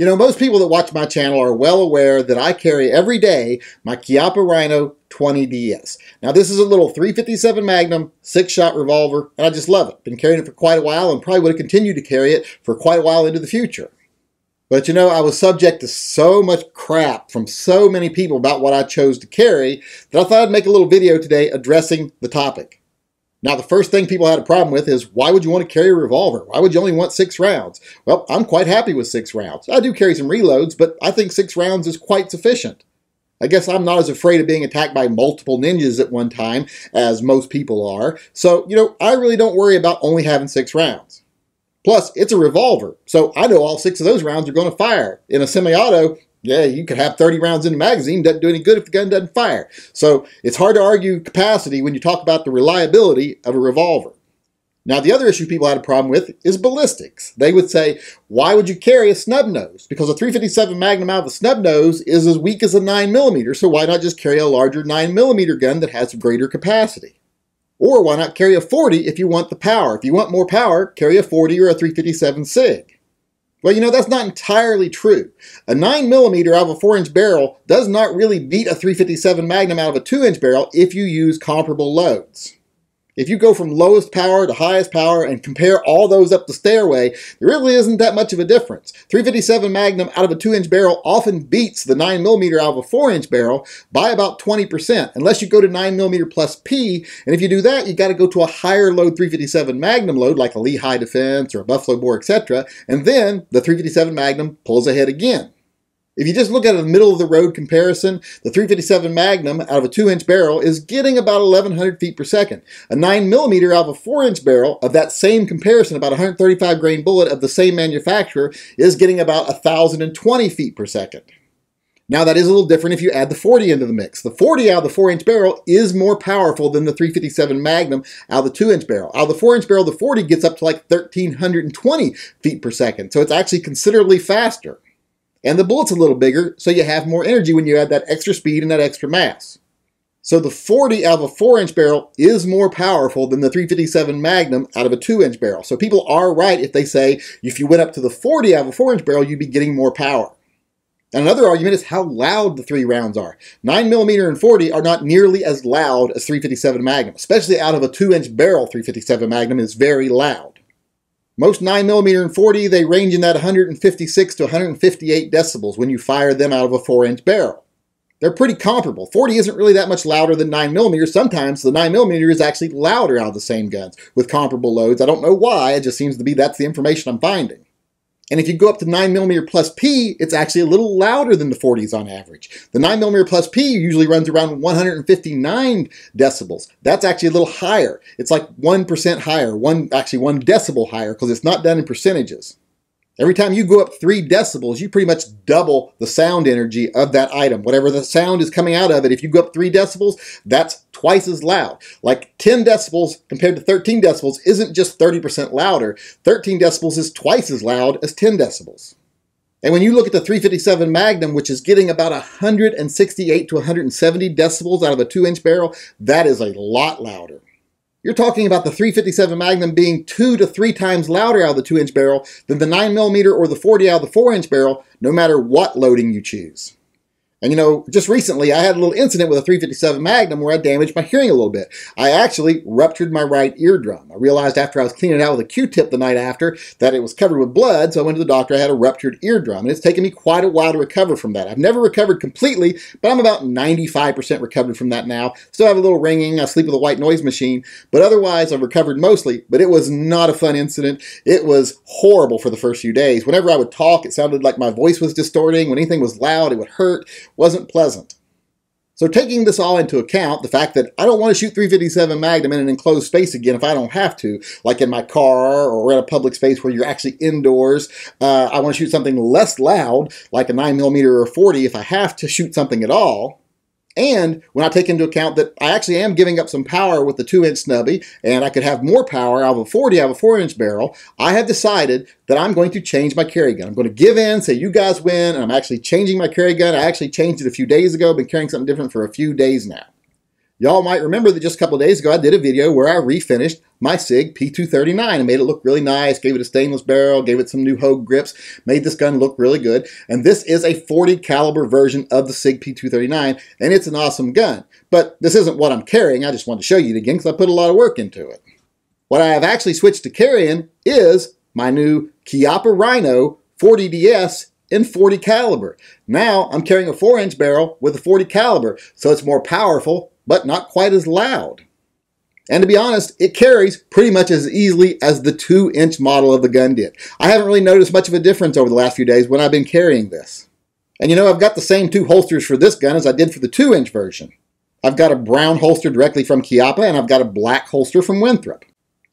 You know, most people that watch my channel are well aware that I carry every day my Chiappa Rhino 20DS. Now, this is a little .357 Magnum 6-shot revolver, and I just love it. Been carrying it for quite a while and probably would have continued to carry it for quite a while into the future. But, you know, I was subject to so much crap from so many people about what I chose to carry that I thought I'd make a little video today addressing the topic. Now, the first thing people had a problem with is, why would you want to carry a revolver? Why would you only want 6 rounds? Well, I'm quite happy with 6 rounds. I do carry some reloads, but I think 6 rounds is quite sufficient. I guess I'm not as afraid of being attacked by multiple ninjas at one time as most people are. So, you know, I really don't worry about only having 6 rounds. Plus, it's a revolver, so I know all 6 of those rounds are going to fire. In a semi-auto, yeah, you could have 30 rounds in the magazine. Doesn't do any good if the gun doesn't fire. So it's hard to argue capacity when you talk about the reliability of a revolver. Now, the other issue people had a problem with is ballistics. They would say, why would you carry a snub nose? Because a .357 Magnum out of a snub nose is as weak as a 9mm, so why not just carry a larger 9mm gun that has greater capacity? Or why not carry a 40 if you want the power? If you want more power, carry a 40 or a .357 SIG. Well, you know, that's not entirely true. A 9mm out of a 4-inch barrel does not really beat a .357 Magnum out of a 2-inch barrel if you use comparable loads. If you go from lowest power to highest power and compare all those up the stairway, there really isn't that much of a difference. .357 Magnum out of a 2-inch barrel often beats the 9mm out of a 4-inch barrel by about 20%, unless you go to 9mm plus P, and if you do that, you got to go to a higher load .357 Magnum load, like a Lehigh Defense or a Buffalo Bore, etc., and then the .357 Magnum pulls ahead again. If you just look at a middle-of-the-road comparison, the .357 Magnum out of a 2-inch barrel is getting about 1,100 feet per second. A 9mm out of a 4-inch barrel of that same comparison, about a 135-grain bullet of the same manufacturer, is getting about 1,020 feet per second. Now, that is a little different if you add the 40 into the mix. The 40 out of the 4-inch barrel is more powerful than the .357 Magnum out of the 2-inch barrel. Out of the 4-inch barrel, the 40 gets up to like 1,320 feet per second, so it's actually considerably faster. And the bullet's a little bigger, so you have more energy when you add that extra speed and that extra mass. So the 40 out of a 4-inch barrel is more powerful than the .357 Magnum out of a 2-inch barrel. So people are right if they say, if you went up to the 40 out of a 4-inch barrel, you'd be getting more power. And another argument is how loud the 3 rounds are. 9mm and 40 are not nearly as loud as .357 Magnum, especially out of a 2-inch barrel. .357 Magnum is very loud. Most 9mm and 40, they range in that 156 to 158 decibels when you fire them out of a 4-inch barrel. They're pretty comparable. 40 isn't really that much louder than 9mm. Sometimes the 9mm is actually louder out of the same guns with comparable loads. I don't know why. It just seems to be that's the information I'm finding. And if you go up to 9mm plus P, it's actually a little louder than the 40s on average. The 9mm plus P usually runs around 159 decibels. That's actually a little higher. It's like 1% higher, actually one decibel higher, because it's not done in percentages. Every time you go up 3 decibels, you pretty much double the sound energy of that item. Whatever the sound is coming out of it, if you go up 3 decibels, that's twice as loud. Like 10 decibels compared to 13 decibels isn't just 30% louder. 13 decibels is twice as loud as 10 decibels. And when you look at the .357 Magnum, which is getting about 168 to 170 decibels out of a 2-inch barrel, that is a lot louder. You're talking about the .357 Magnum being 2 to 3 times louder out of the 2-inch barrel than the 9mm or the 40 out of the 4-inch barrel, no matter what loading you choose. And you know, just recently I had a little incident with a .357 Magnum where I damaged my hearing a little bit. I actually ruptured my right eardrum. I realized after I was cleaning it out with a Q-tip the night after that it was covered with blood, so I went to the doctor. I had a ruptured eardrum, and it's taken me quite a while to recover from that. I've never recovered completely, but I'm about 95% recovered from that now. Still have a little ringing. I sleep with a white noise machine, but otherwise I've recovered mostly. But it was not a fun incident. It was horrible for the first few days. Whenever I would talk, it sounded like my voice was distorting. When anything was loud, it would hurt. Wasn't pleasant. So taking this all into account, the fact that I don't want to shoot .357 Magnum in an enclosed space again if I don't have to, like in my car or in a public space where you're actually indoors. I want to shoot something less loud, like a 9mm or a 40 if I have to shoot something at all. And when I take into account that I actually am giving up some power with the 2-inch snubby, and I could have more power out of a 40 out of a 4-inch barrel, I have decided that I'm going to change my carry gun. I'm going to give in, say you guys win, and I'm actually changing my carry gun. I actually changed it a few days ago. I've been carrying something different for a few days now. Y'all might remember that just a couple of days ago I did a video where I refinished my SIG P239 and made it look really nice, gave it a stainless barrel, gave it some new Hogue grips, made this gun look really good. And this is a .40 caliber version of the SIG P239, and it's an awesome gun. But this isn't what I'm carrying. I just wanted to show you it again because I put a lot of work into it. What I have actually switched to carrying is my new Chiappa Rhino 40DS in .40 caliber. Now I'm carrying a 4-inch barrel with a .40 caliber, so it's more powerful, but not quite as loud. And to be honest, it carries pretty much as easily as the 2-inch model of the gun did. I haven't really noticed much of a difference over the last few days when I've been carrying this. And you know, I've got the same two holsters for this gun as I did for the 2-inch version. I've got a brown holster directly from Chiappa, and I've got a black holster from Winthrop.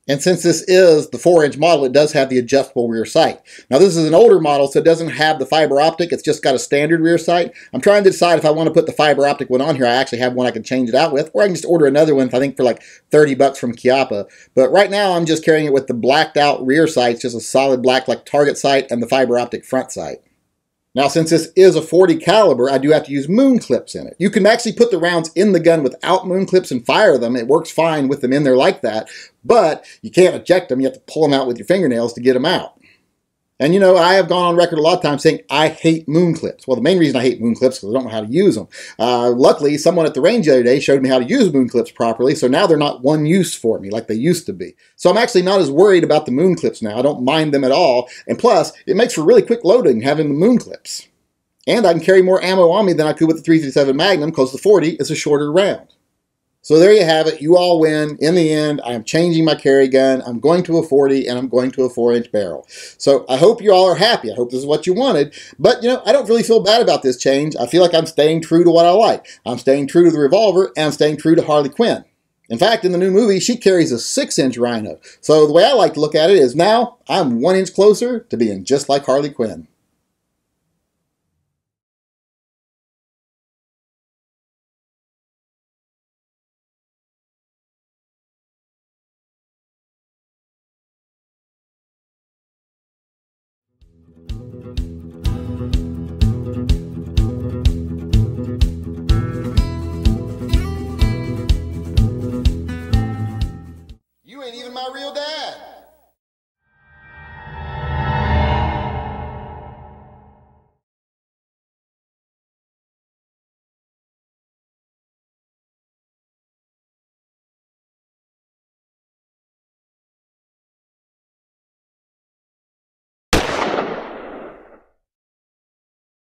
And since this is the 4-inch model, it does have the adjustable rear sight. Now this is an older model, so it doesn't have the fiber optic. It's just got a standard rear sight. I'm trying to decide if I want to put the fiber optic one on here. I actually have one I can change it out with, or I can just order another one, I think, for like $30 from Chiappa. But right now I'm just carrying it with the blacked out rear sights, just a solid black like target sight and the fiber optic front sight. Now, since this is a .40 caliber, I do have to use moon clips in it. You can actually put the rounds in the gun without moon clips and fire them. It works fine with them in there like that, but you can't eject them. You have to pull them out with your fingernails to get them out. And you know, I have gone on record a lot of times saying I hate moon clips. Well, the main reason I hate moon clips is because I don't know how to use them. Luckily, someone at the range the other day showed me how to use moon clips properly, so now they're not one use for me like they used to be. So I'm actually not as worried about the moon clips now. I don't mind them at all. And plus, it makes for really quick loading having the moon clips. And I can carry more ammo on me than I could with the .357 Magnum because the .40 is a shorter round. So there you have it. You all win. In the end, I'm changing my carry gun. I'm going to a .40 and I'm going to a 4-inch barrel. So I hope you all are happy. I hope this is what you wanted. But, you know, I don't really feel bad about this change. I feel like I'm staying true to what I like. I'm staying true to the revolver and I'm staying true to Harley Quinn. In fact, in the new movie, she carries a 6-inch Rhino. So the way I like to look at it is now I'm 1 inch closer to being just like Harley Quinn.